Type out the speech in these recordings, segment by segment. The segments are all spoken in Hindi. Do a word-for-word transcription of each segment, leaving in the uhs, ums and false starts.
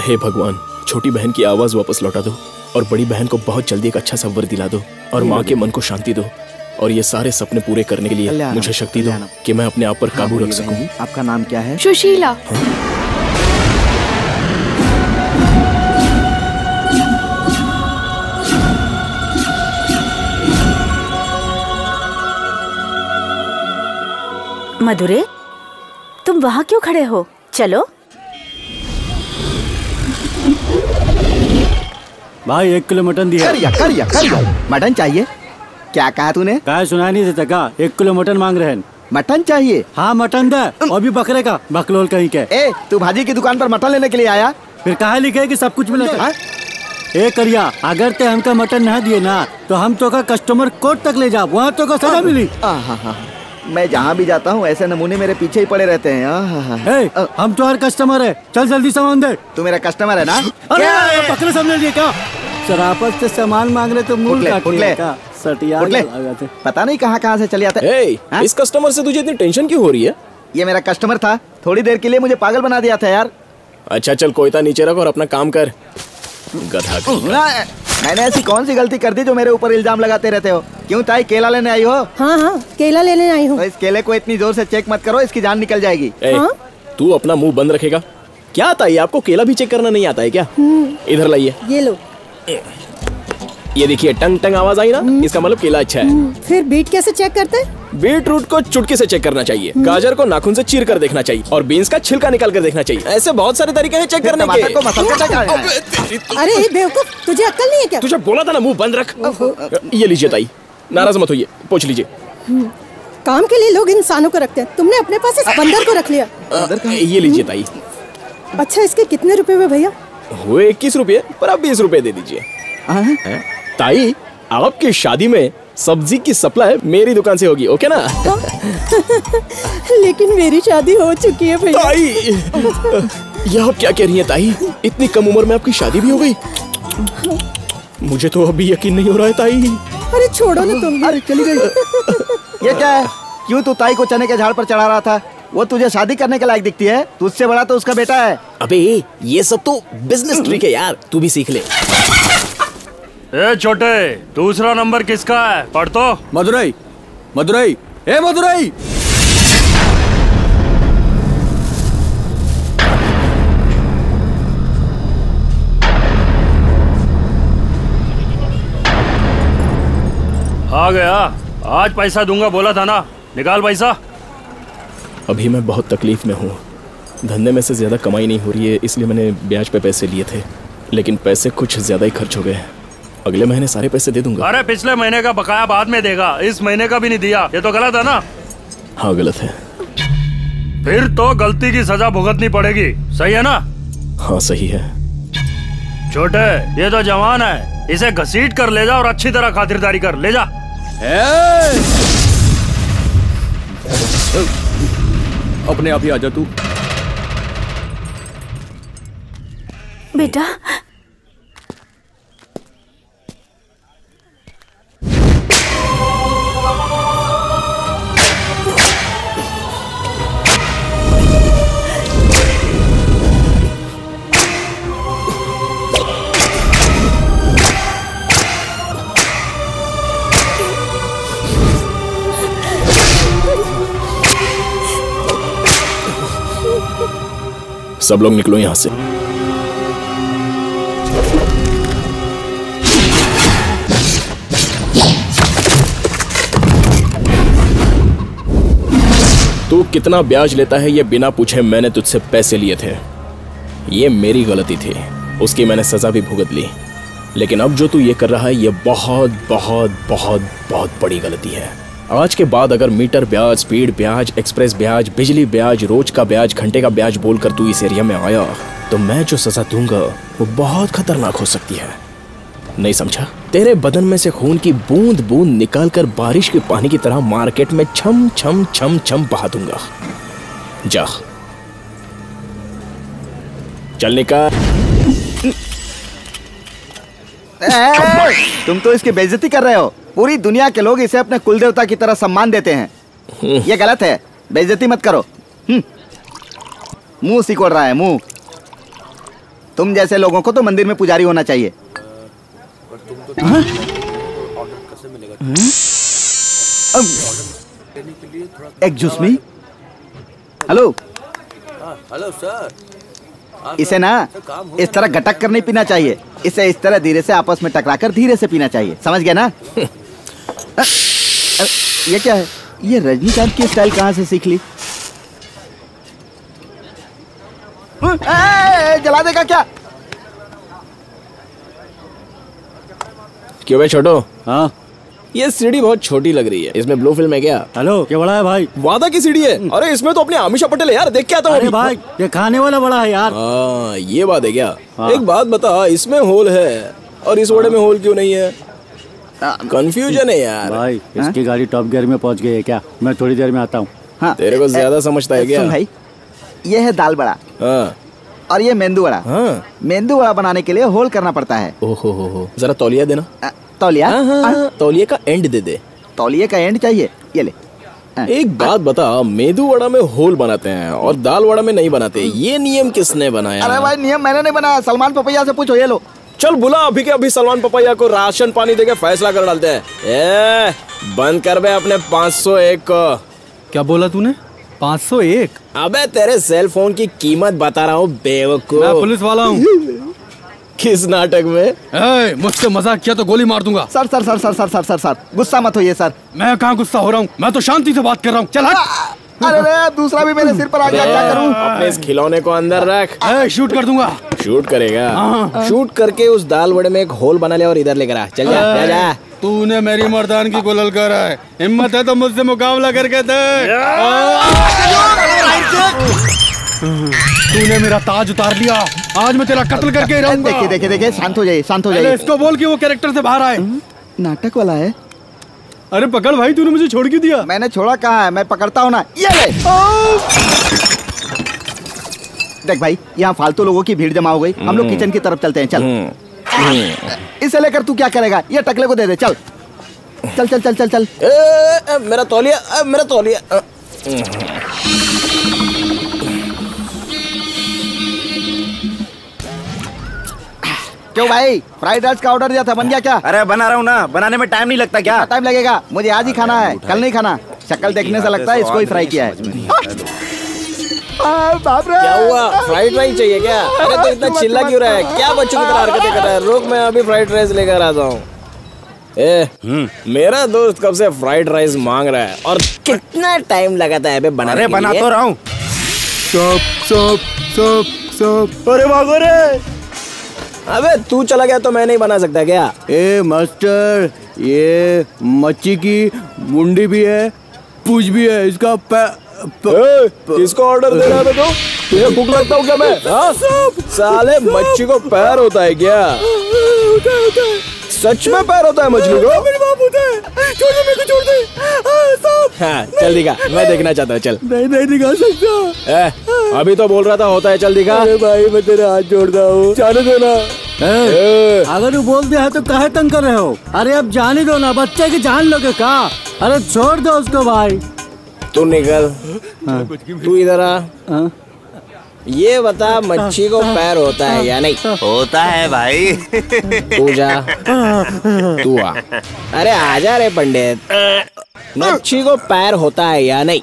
हे भगवान, छोटी बहन की आवाज वापस लौटा दो और बड़ी बहन को बहुत जल्दी एक अच्छा सा वर दिला दो और माँ के मन को शांति दो और ये सारे सपने पूरे करने के लिए मुझे शक्ति दो कि मैं अपने आप पर काबू रख सकूं। आपका नाम क्या है? सुशीला। मधुरे, तुम वहाँ क्यों खड़े हो? चलो। भाई एक किलो मटन दिया। करिया, करिया, करिया। मटन चाहिए? क्या कहा तूने? कहा सुना नहीं देता का? एक किलो मटन मांग रहे हैं। मटन चाहिए? हाँ मटन दे, और भी बकरे का, बकलोल कहीं के। ए, तू भाजी की दुकान पर मटन लेने के लिए आया? फिर कहा लिखे कि सब कुछ मिलेगा? ए करिया, अगर ते हमका मटन ना दिए ना तो हम तो का कस्टमर कोर्ट तक ले जा, वहाँ तो का सजा मिली। मैं जहाँ भी जाता हूँ ऐसे नमूने मेरे पीछे ही पड़े रहते हैं। hey, आ, हम तो हर कस्टमर है, चल जल्दी सामान दे। तू मेरा कस्टमर है ना? अरे पकड़े सामने लिए क्या? शराफत से सामान मांग रहे तो मुंह का सटियार लगाते। पता नहीं कहाँ कहाँ से चले आते। hey, इस कस्टमर से तुझे इतनी टेंशन क्यों हो रही है? ये मेरा कस्टमर था, थोड़ी देर के लिए मुझे पागल बना दिया था यार। अच्छा चल, कोयता नीचे रख और अपना काम कर। मैंने ऐसी कौन सी गलती कर दी जो मेरे ऊपर इल्जाम लगाते रहते हो? क्यों ताई, केला लेने आई हो? हाँ हाँ केला लेने आई हूँ। तो इस केले को इतनी जोर से चेक मत करो, इसकी जान निकल जाएगी। हाँ? तू अपना मुंह बंद रखेगा? क्या ताई, आपको केला भी चेक करना नहीं आता है क्या? इधर लाइए, ये लो। ये देखिए, टंग टंग आवाज आई ना, इसका मतलब केला अच्छा है। फिर बीट कैसे चेक करते हैं? बीट रूट को चुटकी से चेक करना चाहिए, गाजर को नाखून से चीर कर देखना चाहिए और बीन्स का छिलका निकाल कर देखना चाहिए। ऐसे बहुत सारे तरीके हैं चेक करने के। अरे बेवकूफ, तुझे अक्ल नहीं है क्या? तुझे बोला था ना मुंह बंद रख। ये लीजिए ताई, नाराज मत होइए, पूछ लीजिए। काम के लिए लोग इंसानों को रखते हैं, तुमने अपने पास इस बंदर को रख लिया। ये लीजिए ताई। अच्छा, इसके कितने रुपए हुए भैया? हुए इक्कीस रुपये, पर आप बीस रुपए दे दीजिए। ताई, आपकी शादी में सब्जी की सप्लाई मेरी दुकान से होगी, ओके ना? लेकिन मेरी शादी हो चुकी है भैया। ताई, ये आप क्या कह रही हैं ताई? इतनी कम उम्र में आपकी शादी भी हो गई? मुझे तो अभी यकीन नहीं हो रहा है ताई। अरे छोड़ो ना तुम। अरे चली गई। ये क्या है? क्यों तू ताई को चने के झाड़ पर चढ़ा रहा था? वो तुझे शादी करने के लायक दिखती है, तुझसे बड़ा तो उसका बेटा है। अबे ये सब तो बिजनेस ट्रिक है यार, तू भी सीख ले। ए छोटे, दूसरा नंबर किसका है? पढ़ तो। मधुरई, मधुरई, ए मधुरई। आ गया, आज पैसा दूंगा बोला था ना, निकाल पैसा। अभी मैं बहुत तकलीफ में हूँ, धंधे में से ज्यादा कमाई नहीं हो रही है, इसलिए मैंने ब्याज पे पैसे लिए थे, लेकिन पैसे कुछ ज्यादा ही खर्च हो गए। अगले महीने सारे पैसे दे दूंगा। अरे पिछले महीने का बकाया बाद में देगा, इस महीने का भी नहीं दिया, ये तो गलत है ना? हाँ गलत है। फिर तो गलती की सजा भुगतनी पड़ेगी, सही है ना? हाँ सही है। छोटे, ये तो जवान है, इसे घसीट कर ले जा और अच्छी तरह खातिरदारी कर ले जा। अपने आप ही आ जा तू। बेटा सब लोग निकलो यहाँ से। तू कितना ब्याज लेता है ये बिना पूछे मैंने तुझसे पैसे लिए थे, ये मेरी गलती थी, उसकी मैंने सजा भी भुगत ली, लेकिन अब जो तू ये कर रहा है ये बहुत बहुत बहुत बहुत बड़ी गलती है। आज के बाद अगर मीटर ब्याज, स्पीड ब्याज, एक्सप्रेस ब्याज, बिजली ब्याज, रोज का ब्याज, घंटे का ब्याज बोलकर तू इस एरिया में आया तो मैं जो सजा दूंगा वो बहुत खतरनाक हो सकती है, नहीं समझा? तेरे बदन में से खून की बूंद बूंद निकालकर बारिश के पानी की तरह मार्केट में छम छम छम छम बहा दूंगा। जा चलने का। तुम तो इसकी बेइज्जती कर रहे हो, पूरी दुनिया के लोग इसे अपने कुल देवता की तरह सम्मान देते हैं, ये गलत है, बेइज्जती मत करो। मुंह सिकोड़ रहा है मुंह। तुम जैसे लोगों को तो मंदिर में पुजारी होना चाहिए। पर तुम तो ऑर्डर कैसे मिलेगा? Excuse me, hello hello sir, इसे ना इस तरह गटक कर नहीं पीना चाहिए, इसे इस तरह धीरे से आपस में टकराकर धीरे से पीना चाहिए, समझ गया ना? ये क्या है? ये रजनीकांत की स्टाइल कहाँ से सीख ली? जला देगा क्या? क्यों बे छोटो? हाँ, ये सीढ़ी बहुत छोटी लग रही है, इसमें ब्लू फिल्म है क्या? हेलो, क्या बड़ा है भाई? वादा की सीढ़ी है। अरे इसमें तो अपने आमिशा पटेल है यार, देख के आता हूँ। अरे भाई, ये खाने वाला बड़ा है यार। हाँ, ये बात है क्या? हाँ। एक बात बता, इसमें होल है और इस वड़े में होल क्यों नहीं है? कंफ्यूजन है यार भाई। इसकी गाड़ी टॉप गियर में पहुँच गई है क्या? मैं थोड़ी देर में आता हूँ। हाँ, तेरे को ज्यादा समझता है क्या भाई? ये है दाल बड़ा। हाँ। और ये मेंदू वड़ा। हाँ। मेंदू वड़ा बनाने के लिए होल करना पड़ता है। ओहो हो हो, जरा तौलिया देना। आ, तौलिया? हाँ, हाँ, हाँ। तौलिया का एंड दे दे। तौलिया का एंड चाहिए, ये ले। आ, एक आ, बात बता, मेंदू वड़ा में होल बनाते हैं और दाल वड़ा में नहीं बनाते, ये नियम किसने बनाया? अरे भाई नियम मैंने नहीं बनाया, सलमान पपैया से पूछो, ये लो। चल बुला अभी के अभी सलमान पपैया को, राशन पानी देके फैसला कर डालते हैं। बंद कर बे अपने पाँच सौ एक को। क्या बोला तूने? पाँच सौ एक? अबे तेरे सेल फोन की कीमत बता रहा हूँ बेवकूफ। मैं पुलिस वाला हूँ। किस नाटक में? मुझसे मजाक किया तो गोली मार दूंगा। Sir sir sir sir sir sir sir sir गुस्सा मत होइए सर। मैं कहाँ गुस्सा हो रहा हूँ, मैं तो शांति से बात कर रहा हूँ। चल हट। अरे दूसरा भी मेरे सिर पर आ गया, क्या करूँ? अपने इस खिलौने को अंदर रख, शूट कर दूंगा। शूट करेगा? शूट करके उस दाल वड़े में एक होल बना ले और इधर लेकर आ। चल जा। तूने मेरी मर्दान की गुलल करा है, हिम्मत है तो मुझसे मुकाबला करके देख। तूने मेरा ताज उतार लिया, आज मैं तेरा कत्ल करके रहूंगा। देखे देखे देखे, शांत हो जाइए, शांत हो जाइए। इसको बोल कि वो कैरेक्टर से बाहर आए। नाटक वाला है। अरे पकड़ भाई, तूने मुझे छोड़ क्यों दिया? मैंने छोड़ा कहा है, मैं पकड़ता हूँ ना। ये देख भाई, यहाँ फालतू लोगों की भीड़ जमा हो गई, हम लोग किचन की तरफ चलते हैं। चल, इसे लेकर तू क्या करेगा? ये टकले को दे दे। चल चल चल चल चल चल। ए, ए, मेरा तौलिया, मेरा तौलिया। क्यों भाई, फ्राइड राइस का ऑर्डर दिया था, बन गया क्या? अरे बना रहा हूँ ना, बनाने में टाइम नहीं लगता क्या? टाइम लगेगा, मुझे आज ही खाना है, कल नहीं खाना। शक्ल देखने से लगता है इसको ही फ्राई किया है। बाप रे, क्या हुआ? फ्राइड राइस चाहिए क्या? अरे तो इतना चिल्ला क्यों रहा है? क्या बच्चों की तरह हरकतें कर रहा है? रुक, मैं अभी फ्राइड राइस लेकर आता हूँ। ए, मेरा दोस्त कब से फ्राइड राइस मांग रहा है और कितना टाइम लगाता है बे बनाने के लिए? बना तो रहा हूँ। सब सब सब सब। अरे भागो रे। अबे तू चला गया तो मैं नहीं बना सकता क्या? ए मास्टर, ये मच्छी की मुंडी भी है, पूछ भी है, इसका किसको ऑर्डर दे रहा है? तो तुझे भूख लगता हूँ क्या मैं? साले मच्छी को पैर होता है क्या? सच में पैर होता है मछली को? हाँ, चल दिखा, मैं देखना चाहता हूँ। चल। नहीं नहीं दिखा सकता, अभी तो बोल रहा था होता है। चल दिखा। अरे भाई मैं तेरे हाथ जोड़ता हूँ, जाने दो ना। अगर तू बोल दिया है तो काहे तंग कर रहे हो? अरे अब जाने दो ना, बच्चे की जान लोगे का? अरे छोड़ दो उसको भाई। तू निकल। हाँ। तू इधर आ। हाँ। ये बता, मच्छी को पैर होता है या नहीं? होता है भाई। तू जा, तू आ। अरे आजा रे पंडित, मच्छी को पैर होता है या नहीं?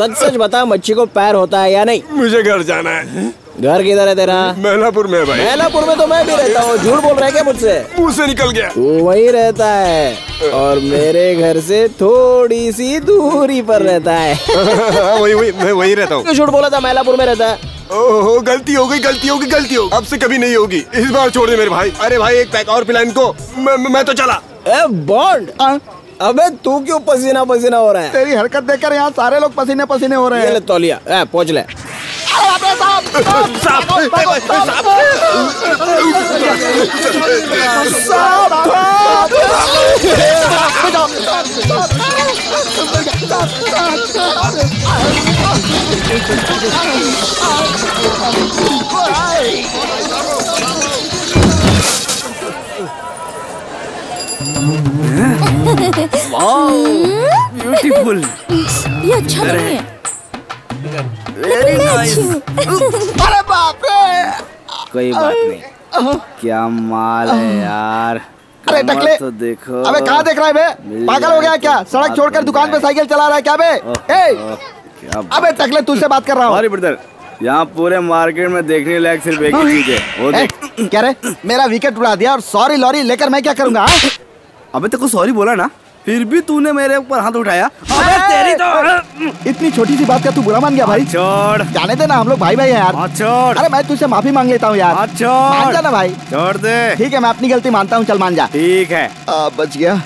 सच सच बता, मच्छी को पैर होता है या नहीं? मुझे घर जाना है। घर किधर है तेरा? मैलापुर में भाई। मैलापुर में तो मैं भी रहता हूँ, झूठ बोल रहा है क्या मुझसे? मुँह से निकल गया। तू वही रहता है और मेरे घर से थोड़ी सी दूरी पर रहता है। वही वही मैं वही रहता हूँ। झूठ बोला था, मैलापुर में रहता है। ओहो, गलती हो गई, गलती होगी, गलती होगी, अब से कभी नहीं होगी। इस बार छोड़ दे मेरे भाई। अरे भाई एक पैक और पिला इनको, मैं तो चला। बॉन्ड, अबे तू क्यों पसीना पसीना हो रहा है? तेरी हरकत देखकर यहाँ सारे लोग पसीने पसीने हो रहे हैं। ये ले तौलिया, ए पहुँच ले। ब्यूटीफुल। ये अच्छा नहीं है। Very nice. अरे बाप रे, कोई बात नहीं। क्या माल है यार। अरे टकले तो देखो, अबे कहाँ देख रहा है बे? पागल हो गया क्या? सड़क छोड़कर दुकान पे साइकिल चला रहा है क्या बे? अबे टकले तुझसे बात कर रहा हूँ। ब्रदर यहाँ पूरे मार्केट में देखने लायक सिर्फ एक ही चीज है। वो देख क्या रे, मेरा विकेट उड़ा दिया और सॉरी लॉरी लेकर मैं क्या करूँगा? अबे तक सॉरी बोला ना, फिर भी तूने मेरे ऊपर हाथ उठाया। अबे तेरी तो इतनी छोटी सी बात का तू बुरा मान गया भाई? छोड़, जाने देना, हम लोग भाई भाई हैं यार। छोड़, अरे मैं तुझसे माफी मांग लेता हूँ यार। मान जा ना भाई। छोड़ दे। ठीक है, मैं अपनी गलती मानता हूँ, चल मान जा। ठीक है। आ, बच गया।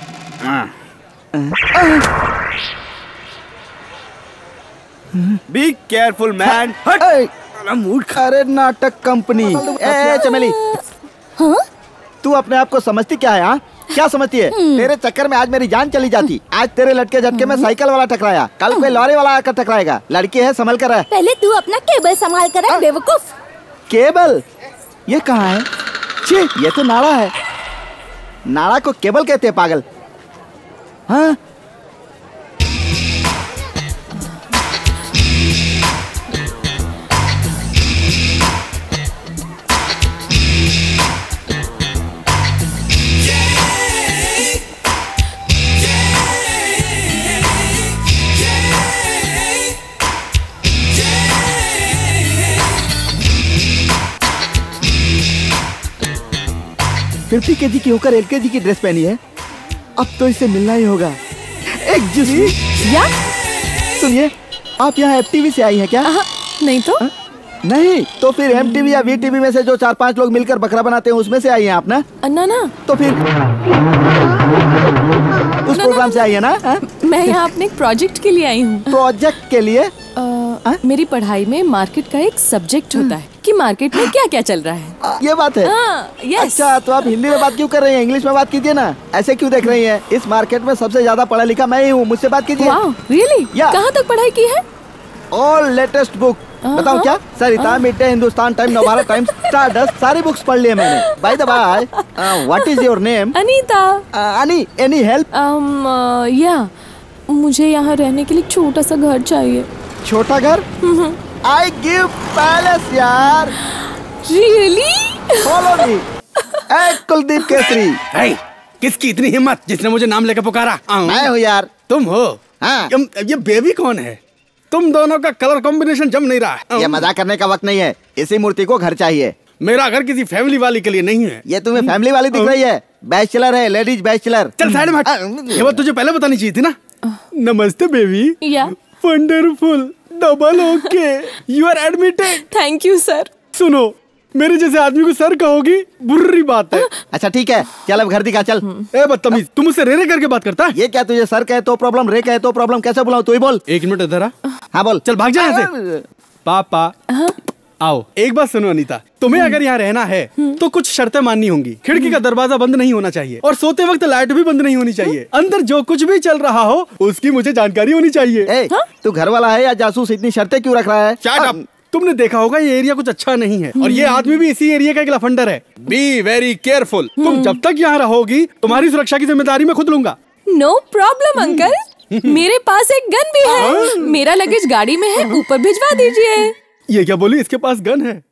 Be careful man. मूड खा रहे नाटक कंपनी। ए चमेली, तू अपने आप को समझती क्या है? हाँ, क्या समझती है? तेरे चक्कर में आज मेरी जान चली जाती। आज तेरे लटके झटके में साइकिल वाला टकराया, कल कोई लॉरी वाला आकर टकराएगा। लड़की है, संभल कर रहा है। पहले तू अपना केबल संभाल कर रहा बेवकूफ। केबल ये कहाँ है? छी, ये तो नाड़ा है। नाड़ा को केबल कहते हैं पागल। हाँ फिफ्टी के जी की होकर एल के जी की ड्रेस पहनी है, अब तो इसे मिलना ही होगा एक जूसी। सुनिए, आप यहाँ एम टी वी से आई हैं क्या? आ, नहीं तो आ? नहीं तो फिर एम टी वी या वी टी वी में से जो चार पांच लोग मिलकर बकरा बनाते हैं उसमें से आई हैं आप ना? ना ना, तो फिर उस प्रोग्राम से आई है ना? आ? मैं यहाँ अपने प्रोजेक्ट के लिए आई हूँ। प्रोजेक्ट के लिए? आ, मेरी पढ़ाई में मार्केट का एक सब्जेक्ट होता है कि मार्केट में क्या क्या चल रहा है। आ, ये बात है। आ, अच्छा, तो आप हिंदी में बात क्यों कर रही हैं? इंग्लिश में बात कीजिए ना। ऐसे क्यों देख रही हैं? इस मार्केट में सबसे ज्यादा पढ़ा लिखा मैं ही हूँ, मुझसे बात कीजिए। रियली? कहाँ तक पढ़ाई की है? ऑल लेटेस्ट बुक बताऊँ क्या? Sarita, mid day, Hindustan time, Navbharat time, stardust, सारी बुक्स पढ़ लिया मैंने। By the bye, what is your name? Anita. Ani, any help? या मुझे यहाँ रहने के लिए छोटा सा घर चाहिए। छोटा घर? I give palace यार। Really? Follow me। ए कुलदीप केसरी। Hey, किसकी इतनी हिम्मत जिसने मुझे नाम लेकर पुकारा? मैं हूँ यार। तुम हो? हाँ। ये बेबी कौन है? तुम दोनों का कलर कॉम्बिनेशन जम नहीं रहा है। ये मजाक करने का वक्त नहीं है, इसी मूर्ति को घर चाहिए। मेरा घर किसी फैमिली वाली के लिए नहीं है। ये तुम्हें फैमिली वाली दिख रही है? बैचलर है, लेडीज बैचलर। चल साइड में हट, ये बात तुझे पहले बतानी चाहिए थी ना। नमस्ते बेबी। या wonderful, double okay, you are admitted. Thank you sir. सुनो, मेरे जैसे आदमी को सर कहोगी बुरी बात है। अच्छा ठीक है, चल अब घर दिखा चल। ए बदतमीज, तुम मुझसे रे रे करके बात करता है? ये क्या, तुझे सर कहे तो प्रॉब्लम, रे कहे तो प्रॉब्लम, कैसे बुलाऊं? तू ही बोल। एक मिनट इधर आ। हाँ बोल। चल भाग जा यहाँ से। पापा आओ, एक बात सुनो अनीता, तुम्हें अगर यहाँ रहना है तो कुछ शर्तें माननी होंगी। खिड़की का दरवाजा बंद नहीं होना चाहिए और सोते वक्त लाइट भी बंद नहीं होनी चाहिए। अंदर जो कुछ भी चल रहा हो उसकी मुझे जानकारी होनी चाहिए। ए, तू घर वाला है या जासूस? इतनी शर्तें क्यों रख रहा है? Shut up. तुमने देखा होगा ये एरिया कुछ अच्छा नहीं है और ये आदमी भी इसी एरिया का एक लफंडर है। Be very careful. तुम जब तक यहाँ रहोगी तुम्हारी सुरक्षा की जिम्मेदारी मैं खुद लूंगा। नो प्रॉब्लम अंकल, मेरे पास एक गन भी है। मेरा लगेज गाड़ी में है, ऊपर भिजवा दीजिए। ये क्या बोली, इसके पास गन है?